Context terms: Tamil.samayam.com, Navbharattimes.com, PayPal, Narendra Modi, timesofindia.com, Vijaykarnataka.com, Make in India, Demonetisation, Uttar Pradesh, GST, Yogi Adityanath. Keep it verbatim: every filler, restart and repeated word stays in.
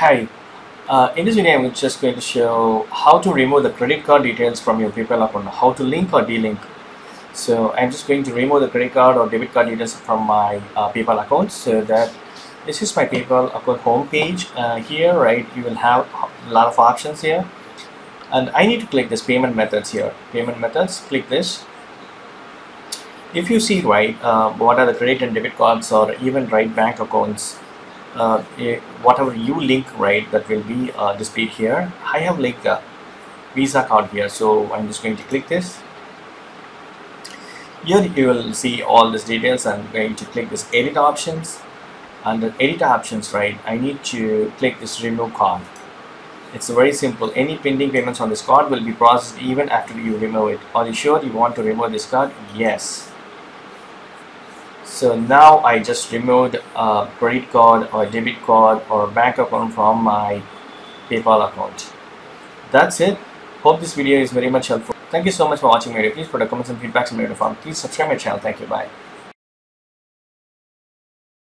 Hi, uh, in this video I'm just going to show how to remove the credit card details from your PayPal account, how to link or delink. So I'm just going to remove the credit card or debit card details from my uh, PayPal account. So that this is my PayPal account homepage. Uh, here, right, you will have a lot of options here, and I need to click this payment methods here. Payment methods, click this. If you see, right, uh, what are the credit and debit cards or even right bank accounts, uh, whatever you link, right, that will be uh, displayed here. I have linked a Visa card here, so I'm just going to click this. Here you will see all these details. I'm going to click this edit options. Under edit options, right, I need to click this remove card. It's very simple. Any pending payments on this card will be processed even after you remove it. Are you sure you want to remove this card? Yes. So now I just removed a credit card or debit card or bank account from my PayPal account. That's it. Hope this video is very much helpful. Thank you so much for watching my video. Please put a comments and feedback in the video form. Please subscribe my channel. Thank you. Bye.